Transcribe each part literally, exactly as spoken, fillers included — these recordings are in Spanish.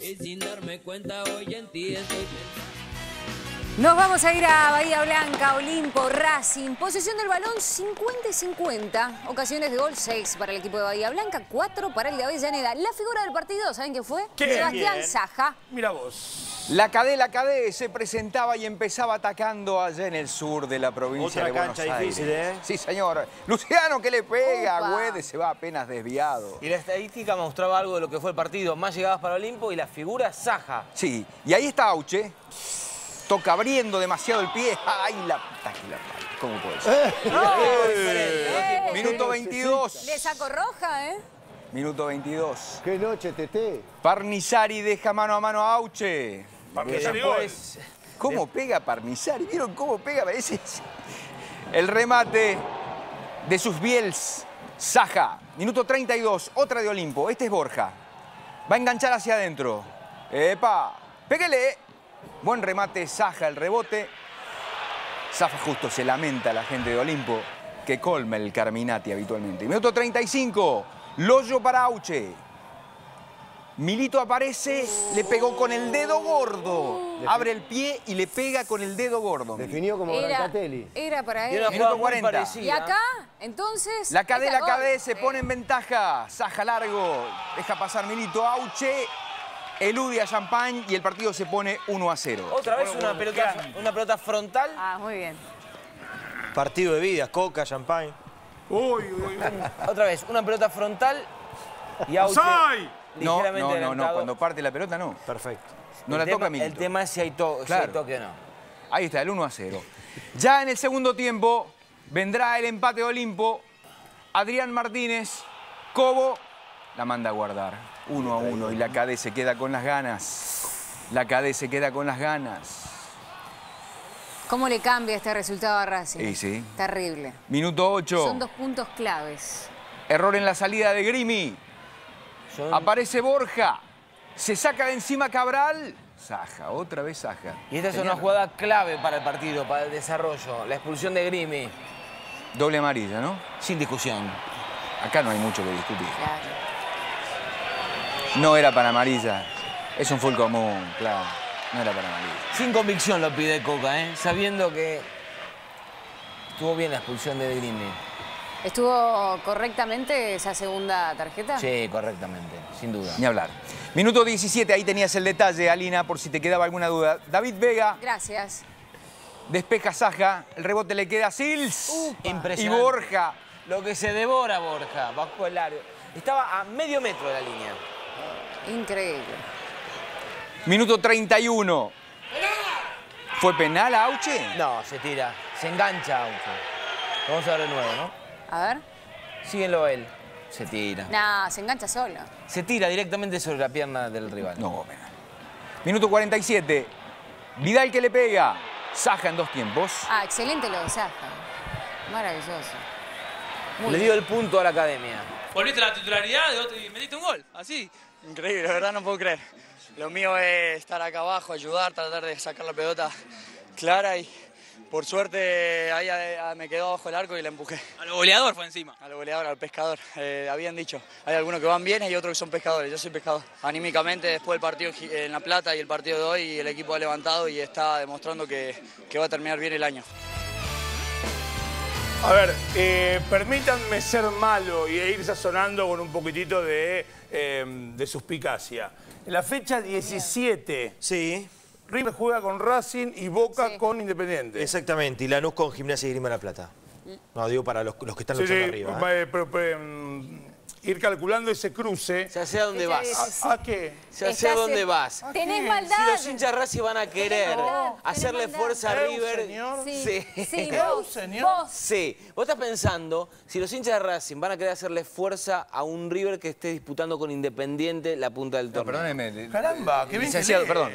y sin darme cuenta hoy en ti estoy pensando. Nos vamos a ir a Bahía Blanca, Olimpo, Racing. Posesión del balón cincuenta y cincuenta. Ocasiones de gol seis para el equipo de Bahía Blanca, cuatro para el de Avellaneda. La figura del partido, ¿saben qué fue? Qué Sebastián Saja. Mira vos. La Cadela cadese se presentaba y empezaba atacando allá en el sur de la provincia Otra de Buenos Aires. Otra cancha difícil, ¿eh? Sí, señor. Luciano que le pega, Güede se va apenas desviado. Y la estadística mostraba algo de lo que fue el partido. Más llegadas para Olimpo y la figura Saja. Sí, y ahí está Auche. Toca abriendo demasiado el pie. ¡Ay, la puta que la pala! ¿Cómo puede ser? Eh, eh, Minuto veintidós. Le sacó roja, ¿eh? Minuto veintidós. ¡Qué noche, Tete! Parnissari deja mano a mano a Auche. Parnissari después, ¿cómo pega Parnissari? ¿Vieron cómo pega? Parece el remate de sus biels. Saja. Minuto treinta y dos. Otra de Olimpo. Este es Borja. Va a enganchar hacia adentro. ¡Epa! ¡Pégale! Buen remate, Saja, el rebote. Zafa justo, se lamenta la gente de Olimpo, que colma el Carminati habitualmente. Minuto treinta y cinco, Loyo para Auche. Milito aparece, le pegó con el dedo gordo. Abre el pie y le pega con el dedo gordo. Definió como Brancatelli. Era para él. Minuto cuarenta. Y acá, entonces... La cadena cadese se pone en ventaja. Saja largo, deja pasar Milito, Auche... Elude a Champagne y el partido se pone uno a cero. Otra vez una pelota, una pelota frontal. Ah, muy bien. Partido de vidas, Coca, Champagne. Uy, uy, uy. Otra vez, una pelota frontal y Auche no, no, no, no, no, cuando parte la pelota no. Perfecto. No el la tema, toca Milito. El tema es si hay, to claro. si hay toque o no. Ahí está, el uno a cero. Ya en el segundo tiempo vendrá el empate de Olimpo. Adrián Martínez, Cobo, la manda a guardar. Uno a uno y la cadena se queda con las ganas. La cadena se queda con las ganas. ¿Cómo le cambia este resultado a Racing? Sí, sí. Terrible. Minuto ocho. Son dos puntos claves. Error en la salida de Grimi. Son... Aparece Borja. Se saca de encima Cabral. Saja, otra vez Saja. Y esta es una jugada clave para el partido, para el desarrollo. La expulsión de Grimi. Doble amarilla, ¿no? Sin discusión. Acá no hay mucho que discutir. Claro. No era para amarilla. Es un full común, claro. No era para amarilla. Sin convicción lo pide Coca, ¿eh? Sabiendo que estuvo bien la expulsión de Grimi. ¿Estuvo correctamente esa segunda tarjeta? Sí, correctamente, sin duda. Ni hablar. Minuto diecisiete, ahí tenías el detalle, Alina, por si te quedaba alguna duda. David Vega. Gracias. Despeja Saja, el rebote le queda a Sils. Y Borja. Lo que se devora Borja, bajo el área. Estaba a medio metro de la línea. Increíble. Minuto treinta y uno. ¿Fue penal a Auche? No, se tira. Se engancha a Auche. Vamos a ver de nuevo, ¿no? A ver. Síguenlo a él. Se tira. No, se engancha solo. Se tira directamente sobre la pierna del rival. No, penal. Minuto cuarenta y siete. Vidal que le pega. Saja en dos tiempos. Ah, excelente lo de Saja. Maravilloso. Muy le dio bien. El punto a la Academia. Volviste la titularidad y metiste un gol. Así. Increíble, la verdad no puedo creer. Lo mío es estar acá abajo, ayudar, tratar de sacar la pelota clara y por suerte ahí a, a, me quedó abajo el arco y la empujé. A lo goleador fue encima. A lo goleador, al pescador. Eh, habían dicho, hay algunos que van bien y otros que son pescadores. Yo soy pescador. Anímicamente después del partido en La Plata y el partido de hoy el equipo ha levantado y está demostrando que, que va a terminar bien el año. A ver, eh, permítanme ser malo y ir sazonando con un poquitito de, eh, de suspicacia. En la fecha diecisiete, sí. River juega con Racing y Boca sí. con Independiente. Exactamente, y Lanús con Gimnasia y Grimi La Plata. No, digo para los, los que están sí, luchando sí, arriba. ¿Eh? Pero, pero, pero, ir calculando ese cruce. Se hace a dónde vas. ¿A, a qué? Se hace a dónde vas. Tenés maldad. Si los hinchas Racing van a querer maldad, hacerle fuerza a River. Señor? Sí. Sí. Sí. Vos, señor? Vos. Sí. Vos estás pensando, si los hinchas de Racing van a querer hacerle fuerza a un River que esté disputando con Independiente la punta del torneo. No, perdóneme. Caramba, qué bien. Licenciado, perdón.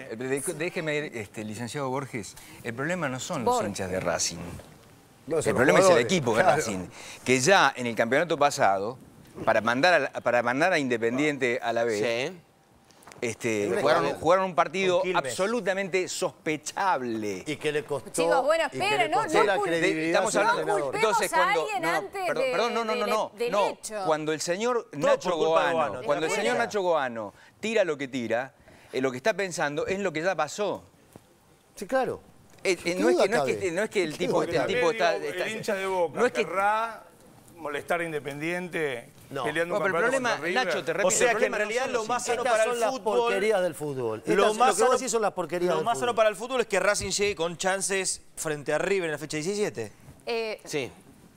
Déjeme, este, licenciado Borges, el problema no son Borges. Los hinchas de Racing. No, el problema es el equipo de claro. Racing, que ya en el campeonato pasado. Para mandar, a, para mandar a Independiente a la vez, sí. este, jugaron, jugaron un partido absolutamente sospechable. Y que le costó... Chicos, bueno, espera, no, no, la de, estamos hablando, no culpemos entonces, cuando, a alguien no, antes perdón, de, perdón, no, no, de, no, no, del no, hecho. Cuando el señor Nacho Goano, Goano, cuando el señor Nacho Goano tira lo que tira... eh, lo que está pensando es lo que ya pasó. Sí, claro. Eh, eh, no, es que, no, es que, no es que el tipo, el tipo está, está... El hincha de Boca no es que... querrá molestar a Independiente... No, peleando no, pero un el problema, River. Nacho, te repito, o sea, el que en realidad no lo más sano para el fútbol... Las porquerías del fútbol. Estas, lo más lo que sano, vos decís son las porquerías Lo del más fútbol. sano para el fútbol es que Racing llegue con chances frente a River en la fecha diecisiete. Eh, sí.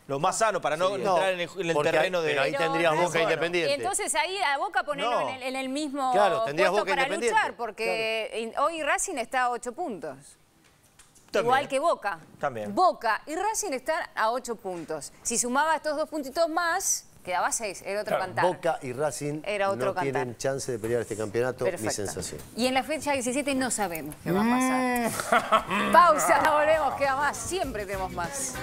Lo más sano para no sí, entrar no, en el, en el terreno hay, de... Pero ahí tendrías no, Boca no, Independiente. Y entonces ahí a Boca ponerlo no. en, el, en el mismo claro, puesto Boca para luchar, porque claro. hoy Racing está a ocho puntos. También. Igual que Boca. También. Boca y Racing están a ocho puntos. Si sumaba estos dos puntitos más... Quedaba seis, era otro claro. cantar. Boca y Racing era otro no cantar. tienen chance de pelear este campeonato, Perfecto. mi sensación. Y en la fecha diecisiete no sabemos qué va a pasar. Mm. Pausa, no volvemos, queda más, siempre tenemos más.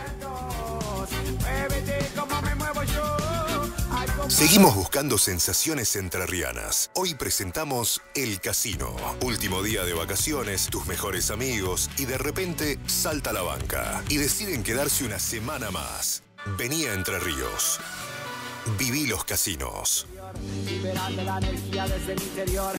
Seguimos buscando sensaciones entrerrianas. Hoy presentamos El Casino. Último día de vacaciones, tus mejores amigos y de repente salta la banca y deciden quedarse una semana más. Venía a Entre Ríos. Viví los casinos.